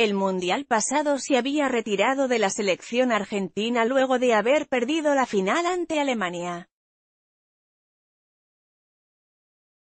El Mundial pasado se había retirado de la selección argentina luego de haber perdido la final ante Alemania.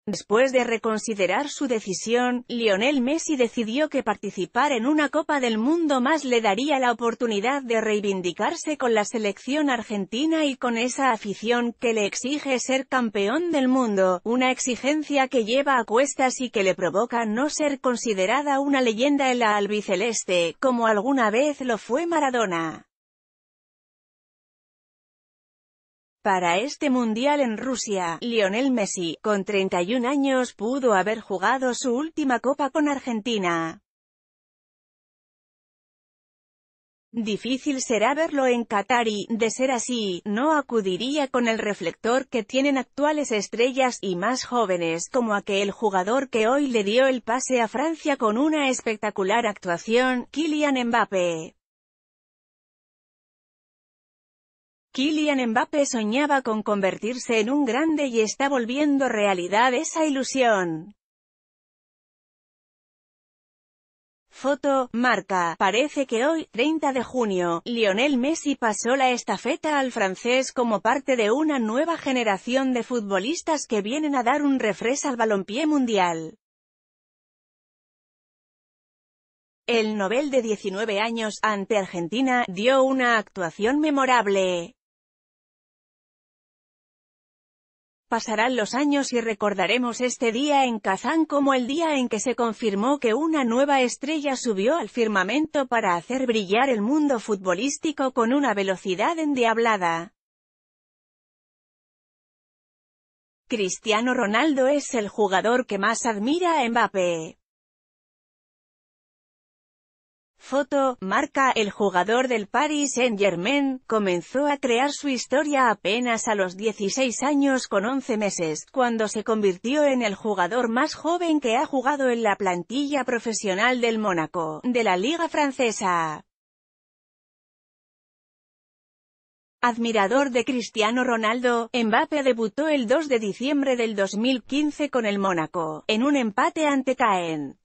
Después de reconsiderar su decisión, Lionel Messi decidió que participar en una Copa del Mundo más le daría la oportunidad de reivindicarse con la selección argentina y con esa afición que le exige ser campeón del mundo, una exigencia que lleva a cuestas y que le provoca no ser considerada una leyenda en la albiceleste, como alguna vez lo fue Maradona. Para este Mundial en Rusia, Lionel Messi, con 31 años, pudo haber jugado su última Copa con Argentina. Difícil será verlo en Qatar y, de ser así, no acudiría con el reflector que tienen actuales estrellas y más jóvenes como aquel jugador que hoy le dio el pase a Francia con una espectacular actuación, Kylian Mbappé. Kylian Mbappé soñaba con convertirse en un grande y está volviendo realidad esa ilusión. Foto, Marca. Parece que hoy, 30 de junio, Lionel Messi pasó la estafeta al francés como parte de una nueva generación de futbolistas que vienen a dar un refresco al balompié mundial. El novel de 19 años, ante Argentina, dio una actuación memorable. Pasarán los años y recordaremos este día en Kazán como el día en que se confirmó que una nueva estrella subió al firmamento para hacer brillar el mundo futbolístico con una velocidad endiablada. Cristiano Ronaldo es el jugador que más admira a Mbappé. Foto, Marca. El jugador del Paris Saint-Germain comenzó a crear su historia apenas a los 16 años con 11 meses, cuando se convirtió en el jugador más joven que ha jugado en la plantilla profesional del Mónaco, de la Liga Francesa. Admirador de Cristiano Ronaldo, Mbappé debutó el 2 de diciembre del 2015 con el Mónaco, en un empate ante Caen.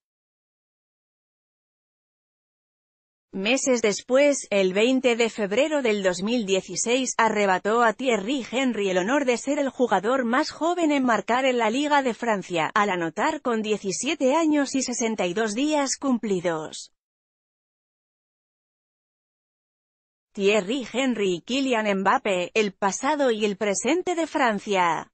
Meses después, el 20 de febrero del 2016, arrebató a Thierry Henry el honor de ser el jugador más joven en marcar en la Liga de Francia, al anotar con 17 años y 62 días cumplidos. Thierry Henry y Kylian Mbappé, el pasado y el presente de Francia.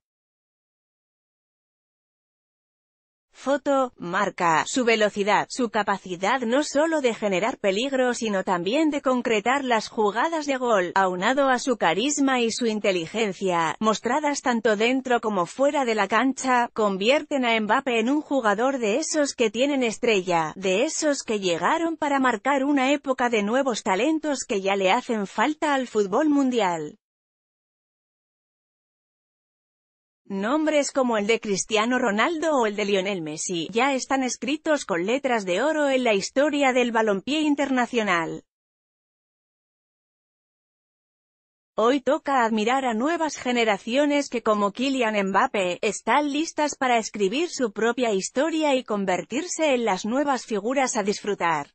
Foto, Marca. Su velocidad, su capacidad no solo de generar peligro sino también de concretar las jugadas de gol, aunado a su carisma y su inteligencia, mostradas tanto dentro como fuera de la cancha, convierten a Mbappé en un jugador de esos que tienen estrella, de esos que llegaron para marcar una época de nuevos talentos que ya le hacen falta al fútbol mundial. Nombres como el de Cristiano Ronaldo o el de Lionel Messi ya están escritos con letras de oro en la historia del balompié internacional. Hoy toca admirar a nuevas generaciones que, como Kylian Mbappé, están listas para escribir su propia historia y convertirse en las nuevas figuras a disfrutar.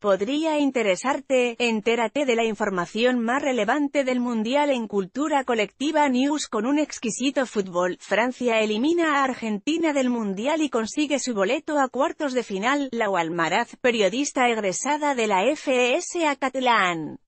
Podría interesarte. Entérate de la información más relevante del Mundial en Cultura Colectiva News con un exquisito fútbol. Francia elimina a Argentina del Mundial y consigue su boleto a cuartos de final. Lau Almaraz, periodista egresada de la FES Acatlán.